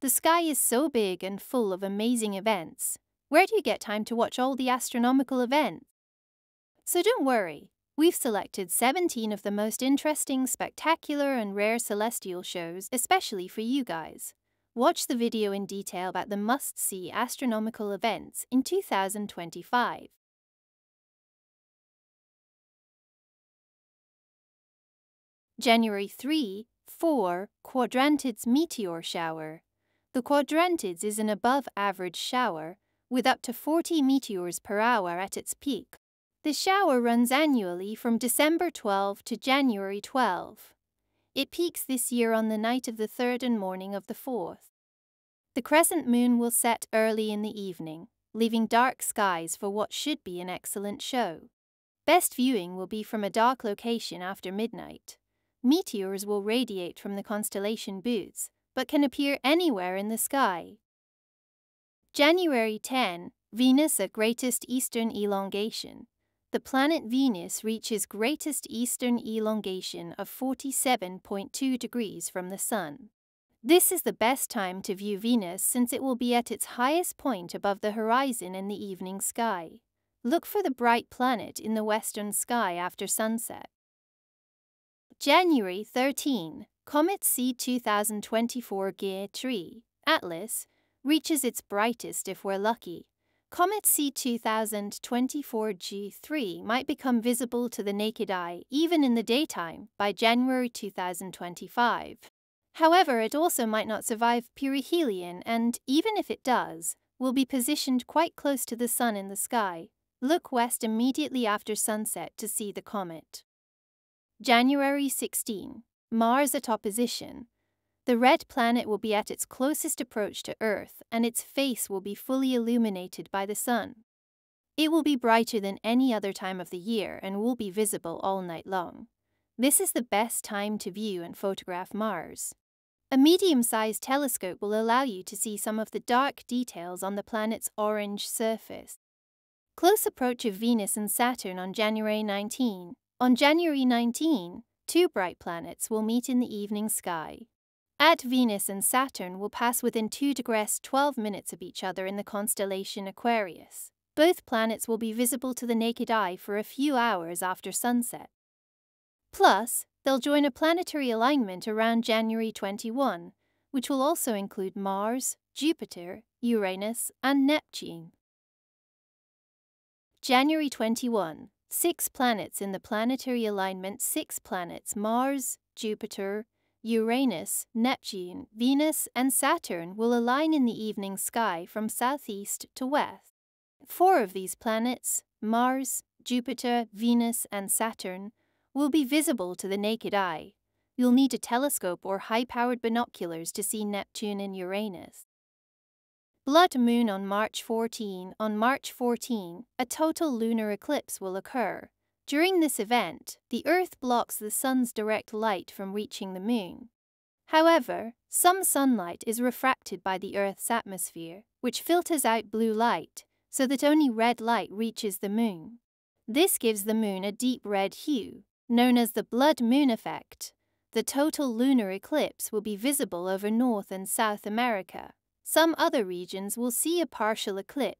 The sky is so big and full of amazing events. Where do you get time to watch all the astronomical events? So don't worry, we've selected 17 of the most interesting, spectacular and rare celestial shows especially for you guys. Watch the video in detail about the must-see astronomical events in 2025. January 3, 4, Quadrantids meteor shower. The Quadrantids is an above-average shower, with up to 40 meteors per hour at its peak. The shower runs annually from December 12 to January 12. It peaks this year on the night of the 3rd and morning of the 4th. The crescent moon will set early in the evening, leaving dark skies for what should be an excellent show. Best viewing will be from a dark location after midnight. Meteors will radiate from the constellation Bootes, but can appear anywhere in the sky. January 10, Venus at greatest eastern elongation. The planet Venus reaches greatest eastern elongation of 47.2 degrees from the Sun. This is the best time to view Venus since it will be at its highest point above the horizon in the evening sky. Look for the bright planet in the western sky after sunset. January 13, comet C/2024 G3, Atlas, reaches its brightest if we're lucky. Comet C/2024 G3 might become visible to the naked eye, even in the daytime, by January 2025. However, it also might not survive perihelion and, even if it does, will be positioned quite close to the Sun in the sky. Look west immediately after sunset to see the comet. January 16. Mars at opposition. The red planet will be at its closest approach to Earth, and its face will be fully illuminated by the Sun. It will be brighter than any other time of the year and will be visible all night long. This is the best time to view and photograph Mars. A medium-sized telescope will allow you to see some of the dark details on the planet's orange surface. Close approach of Venus and Saturn on January 19. On January 19, two bright planets will meet in the evening sky. At Venus and Saturn will pass within 2 degrees 12 minutes of each other in the constellation Aquarius. Both planets will be visible to the naked eye for a few hours after sunset. Plus, they'll join a planetary alignment around January 21, which will also include Mars, Jupiter, Uranus, and Neptune. January 21, 6 planets in the planetary alignment. 6 planets, Mars, Jupiter, Uranus, Neptune, Venus, and Saturn will align in the evening sky from southeast to west. 4 of these planets, Mars, Jupiter, Venus, and Saturn, will be visible to the naked eye. You'll need a telescope or high-powered binoculars to see Neptune and Uranus. Blood moon on March 14. On March 14, a total lunar eclipse will occur. During this event, the Earth blocks the Sun's direct light from reaching the Moon. However, some sunlight is refracted by the Earth's atmosphere, which filters out blue light, so that only red light reaches the Moon. This gives the Moon a deep red hue, known as the blood moon effect. The total lunar eclipse will be visible over North and South America. Some other regions will see a partial eclipse.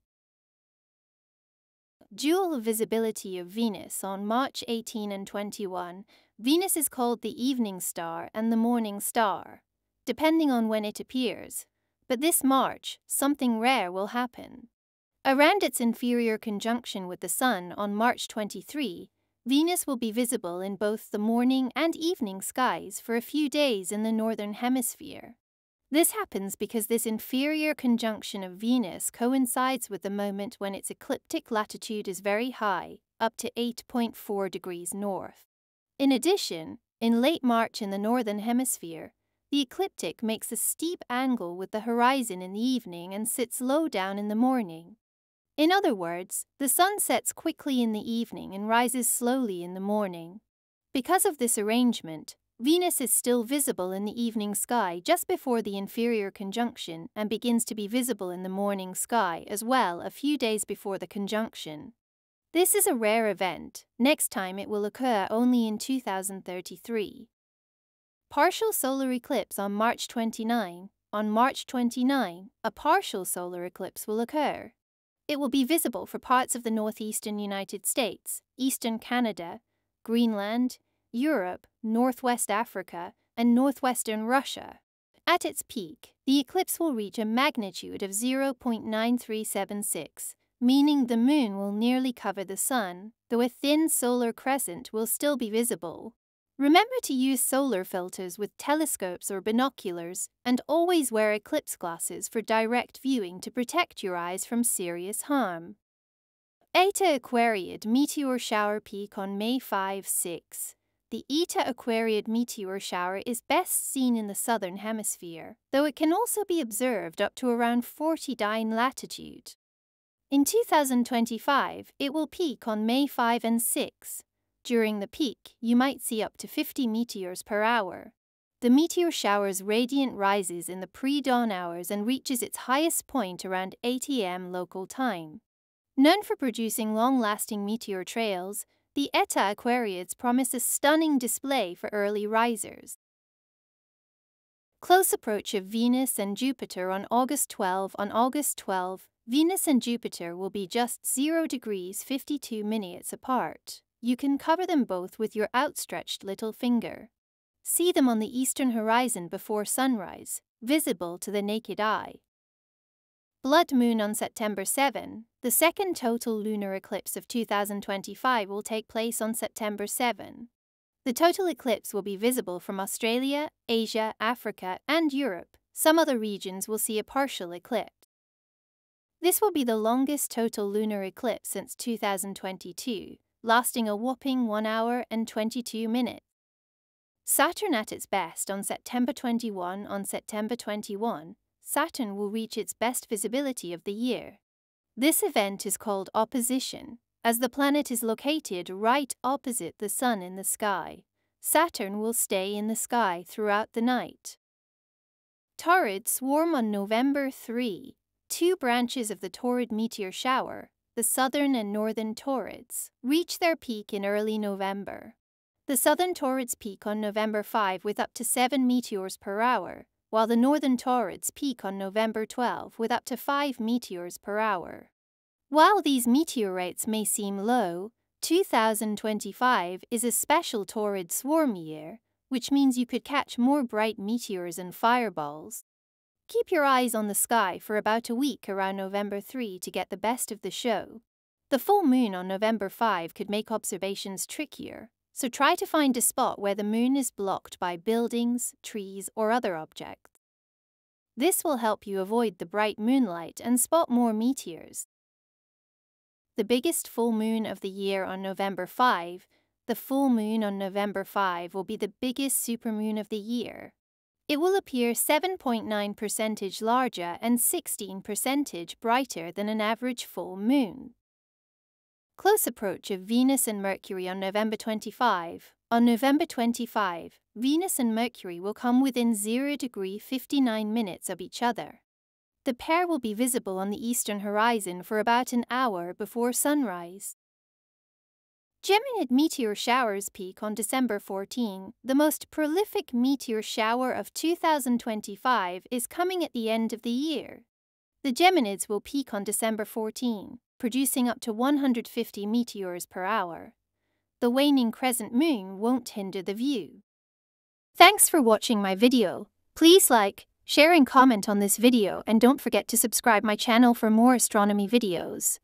Dual visibility of Venus on March 18 and 21. Venus is called the evening star and the morning star, depending on when it appears. But this March, something rare will happen. Around its inferior conjunction with the Sun on March 23, Venus will be visible in both the morning and evening skies for a few days in the Northern Hemisphere. This happens because this inferior conjunction of Venus coincides with the moment when its ecliptic latitude is very high, up to 8.4 degrees north. In addition, in late March in the Northern Hemisphere, the ecliptic makes a steep angle with the horizon in the evening and sits low down in the morning. In other words, the Sun sets quickly in the evening and rises slowly in the morning. Because of this arrangement, Venus is still visible in the evening sky just before the inferior conjunction and begins to be visible in the morning sky as well a few days before the conjunction. This is a rare event. Next time it will occur only in 2033. Partial solar eclipse on March 29. On March 29, a partial solar eclipse will occur. It will be visible for parts of the northeastern United States, eastern Canada, Greenland, Europe, northwest Africa, and northwestern Russia. At its peak, the eclipse will reach a magnitude of 0.9376, meaning the moon will nearly cover the sun, though a thin solar crescent will still be visible. Remember to use solar filters with telescopes or binoculars, and always wear eclipse glasses for direct viewing to protect your eyes from serious harm. Eta Aquariid meteor shower peak on May 5–6. The Eta Aquariid meteor shower is best seen in the southern hemisphere, though it can also be observed up to around 40° latitude. In 2025, it will peak on May 5 and 6. During the peak, you might see up to 50 meteors per hour. The meteor shower's radiant rises in the pre-dawn hours and reaches its highest point around 8 a.m. local time. Known for producing long-lasting meteor trails, the Eta Aquariids promise a stunning display for early risers. Close approach of Venus and Jupiter on August 12. On August 12, Venus and Jupiter will be just 0°52' apart. You can cover them both with your outstretched little finger. See them on the eastern horizon before sunrise, visible to the naked eye. Blood moon on September 7. The second total lunar eclipse of 2025 will take place on September 7. The total eclipse will be visible from Australia, Asia, Africa, and Europe. Some other regions will see a partial eclipse. This will be the longest total lunar eclipse since 2022. Lasting a whopping 1 hour and 22 minutes. Saturn at its best on September 21. On September 21, Saturn will reach its best visibility of the year. This event is called opposition, as the planet is located right opposite the Sun in the sky. Saturn will stay in the sky throughout the night. Taurid swarm on November 3. Two branches of the Taurid meteor shower, the southern and northern Taurids, reach their peak in early November. The southern Taurids peak on November 5 with up to 7 meteors per hour, while the northern Taurids peak on November 12 with up to 5 meteors per hour. While these meteorites may seem low, 2025 is a special Taurid swarm year, which means you could catch more bright meteors and fireballs. Keep your eyes on the sky for about a week around November 3 to get the best of the show. The full moon on November 5 could make observations trickier, so try to find a spot where the moon is blocked by buildings, trees, or other objects. This will help you avoid the bright moonlight and spot more meteors. The biggest full moon of the year on November 5, the full moon on November 5 will be the biggest supermoon of the year. It will appear 7.9% larger and 16% brighter than an average full moon. Close approach of Venus and Mercury on November 25. On November 25, Venus and Mercury will come within 0°59' of each other. The pair will be visible on the eastern horizon for about an hour before sunrise. Geminid meteor showers peak on December 14. The most prolific meteor shower of 2025 is coming at the end of the year. The Geminids will peak on December 14, producing up to 150 meteors per hour. The waning crescent moon won't hinder the view. Thanks for watching my video. Please like, share and comment on this video, and don't forget to subscribe my channel for more astronomy videos.